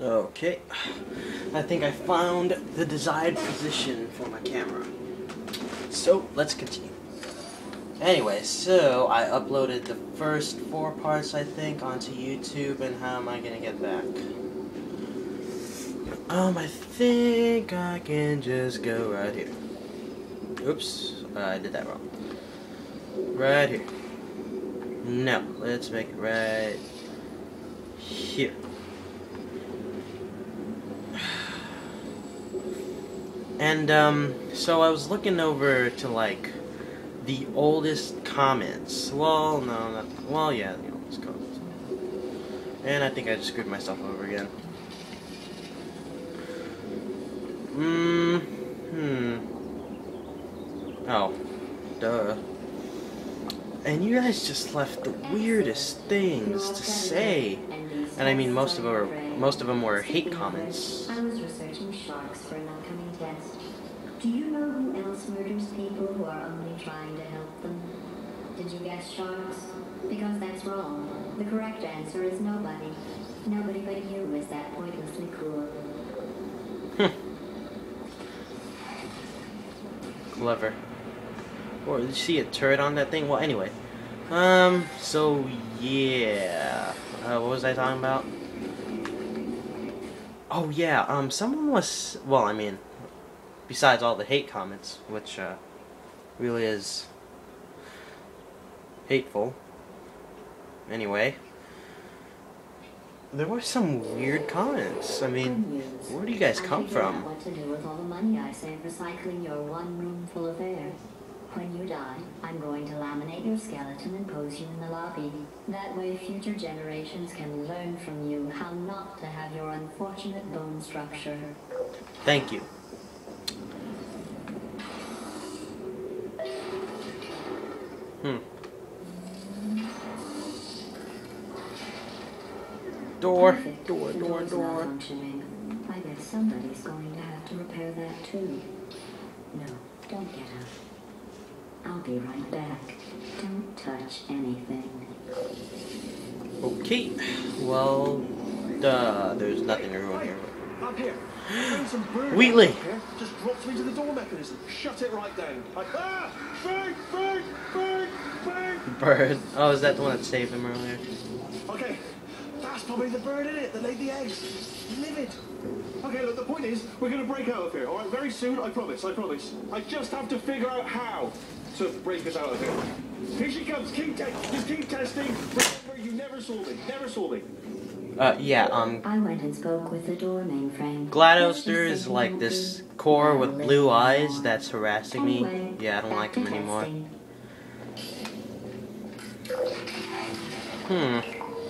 Okay, I think I found the desired position for my camera. So, let's continue. Anyway, so I uploaded the first 4 parts, I think, onto YouTube, and how am I gonna get back? I think I can just go right here. Oops, I did that wrong. Right here. No, let's make it right here. And, so I was looking over to, like, the oldest comments. Well, no, not... Well, yeah, the oldest comments. And I think I just screwed myself over again. Oh. Duh. And you guys just left the weirdest things to say. And I mean, most of them were hate comments. I was researching sharks for an upcoming test. Do you know who else murders people who are only trying to help them? Did you guess sharks? Because that's wrong. The correct answer is nobody. Nobody but you is that pointlessly cool. Clever. Or did you see a turret on that thing? Well, anyway. So yeah. What was I talking about? Oh yeah, someone was, well, I mean, besides all the hate comments, which really is hateful. Anyway, there were some weird comments. I mean, where do you guys come from? What to do with all the money I save recycling your one room full of air? When you die, I'm going to laminate your skeleton and pose you in the lobby. That way future generations can learn from you how not to have your unfortunate bone structure. Thank you. Door. I bet somebody's going to have to repair that too. No, don't get up. I'll be right back. Don't touch anything. Okay. Well, duh. There's nothing to ruin here. I'm here. Wheatley! Just dropped me to the door mechanism. Shut it right down. Bird. Oh, is that the one that saved him earlier? Okay. That's probably the bird, in it, that laid the eggs. Livid. Okay, look, the point is, we're going to break out of here, alright? Very soon, I promise, I just have to figure out how to break us out of here. Here she comes, just keep testing. Remember, you never saw me, yeah, I went and spoke with the door mainframe. GLaDOS is like this core with blue eyes that's harassing me. Yeah, I don't like him anymore.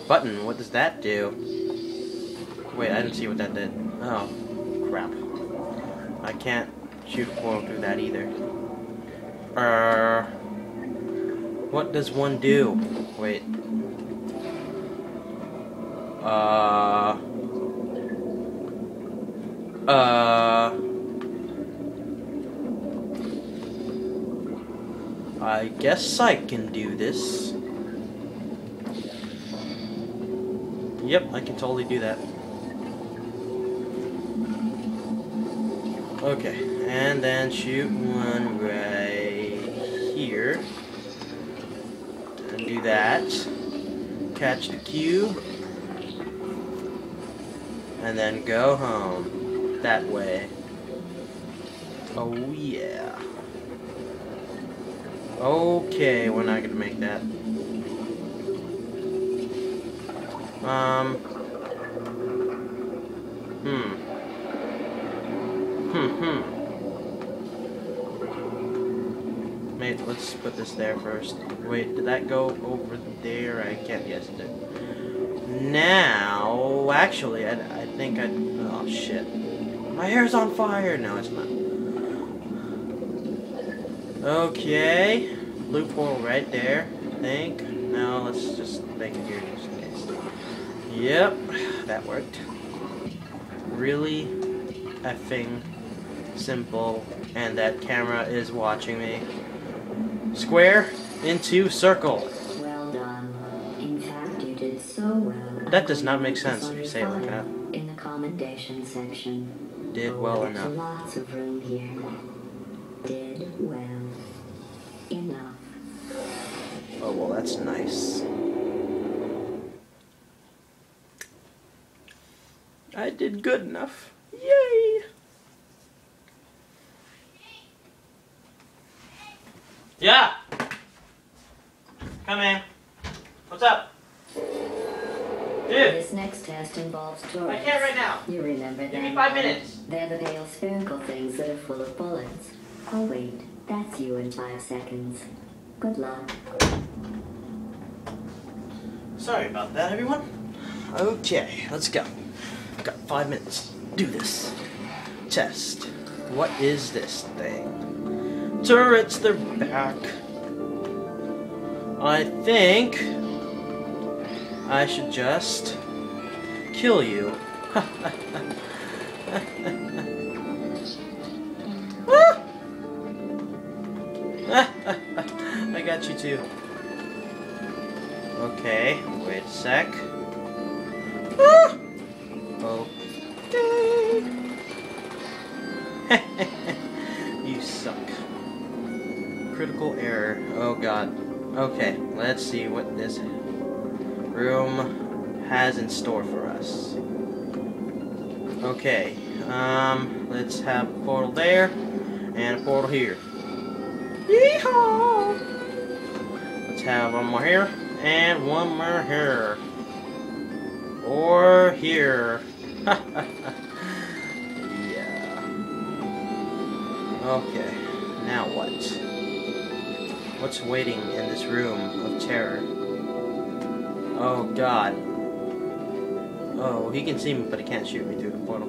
Button, what does that do? Wait, I didn't see what that did. Oh, crap. I can't shoot foil through that either. What does one do? Wait. I guess I can do this. Yep, I can totally do that. Okay, and then shoot one right here. And do that. Catch the cube. And then go home. That way. Oh, yeah. Okay, we're not gonna make that. Mate, let's put this there first. Wait, did that go over there? I can't guess it did. Now, actually, I think I... Oh, shit. My hair's on fire! No, it's not. Okay. Loophole right there, I think. Now, let's just make it here. Yep, that worked. Really effing simple, and that camera is watching me. Square into circle. Well done. In fact, you did so well. That does not make sense if you say it like that. in the commendation section. Did well enough. Lots of room here. Did well enough. Oh, well, that's nice. I did good enough. Yay! Yeah! Come in. What's up? Dude. This next test involves droids. I can't right now. You remember that? Give me 5 minutes. They're the pale spherical things that are full of bullets. Oh wait, that's you in 5 seconds. Good luck. Sorry about that, everyone. Okay, let's go. I've got 5 minutes. Do this. Test. What is this thing? Turrets, they're back. I think I should just kill you. I got you too. Okay, wait a sec. Okay. You suck. Critical error. Oh god. Okay, let's see what this room has in store for us. Okay, let's have a portal there and a portal here. Yeehaw! Let's have one more here and one more here. Or here. Yeah. Okay, now what? What's waiting in this room of terror? Oh god. Oh, he can see me, but he can't shoot me through the portal.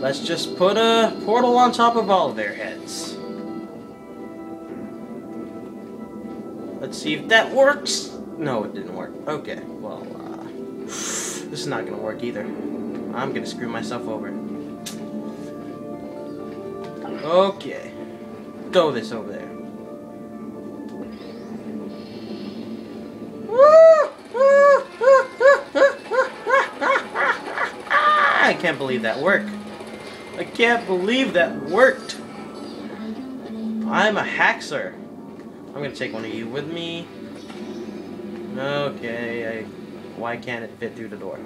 Let's just put a portal on top of all of their heads. Let's see if that works. No, it didn't work. Okay, well, this is not gonna work either. I'm gonna screw myself over. Okay, throw this over there. I can't believe that worked. I can't believe that worked. I'm a hacker. I'm gonna take one of you with me. Okay, why can't it fit through the door?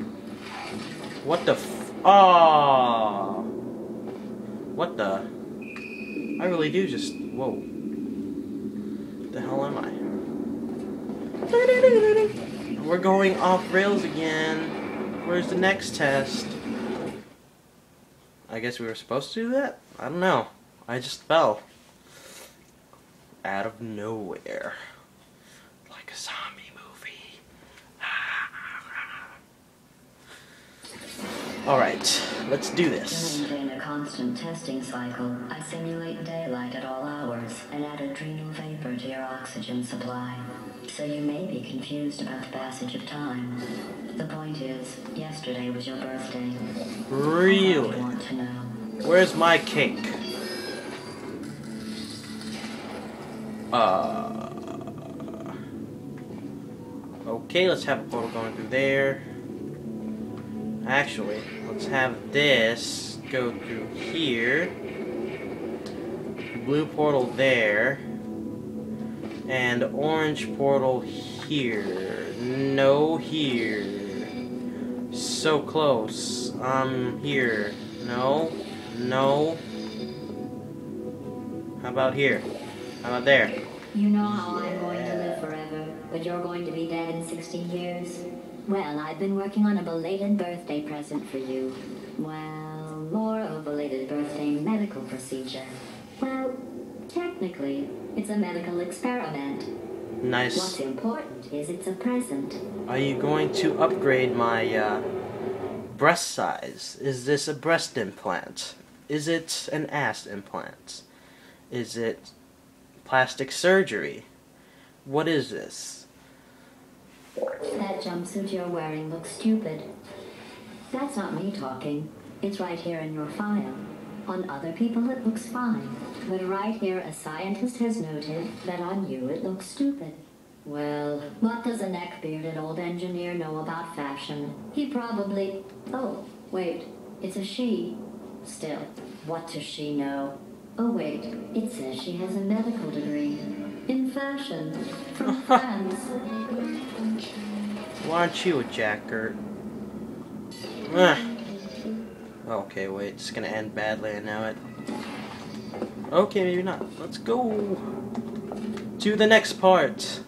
What the f... Oh, what the... I really do just... Whoa. The hell am I? We're going off rails again. Where's the next test? I guess we were supposed to do that? I don't know. I just fell. Out of nowhere. Like a zombie movie. Alright. Let's do this. During a constant testing cycle, I simulate daylight at all hours and add adrenal vapor to your oxygen supply. So you may be confused about the passage of time. The point is, yesterday was your birthday. Really? I want to know. Where's my cake? Okay, let's have a portal going through there. Actually, let's have this go through here. Blue portal there. And orange portal here. No, here. So close. Here. No. No. How about here? How about there? You know how I'm going to live forever, but you're going to be dead in 60 years. Well, I've been working on a belated birthday present for you. Well, more of a belated birthday medical procedure. Well, technically, it's a medical experiment. Nice. What's important is it's a present. Are you going to upgrade my breast size? Is this a breast implant? Is it an ass implant? Is it plastic surgery? What is this? That jumpsuit you're wearing looks stupid. That's not me talking. It's right here in your file. On other people it looks fine. But right here a scientist has noted that on you it looks stupid. Well, what does a neck-bearded old engineer know about fashion? He probably... Oh, wait, it's a she. Still, what does she know? Oh wait, it says she has a medical degree. In fashion. From France. Why aren't you a jackert? Okay, wait, it's gonna end badly, I know it. Okay, maybe not. Let's go to the next part.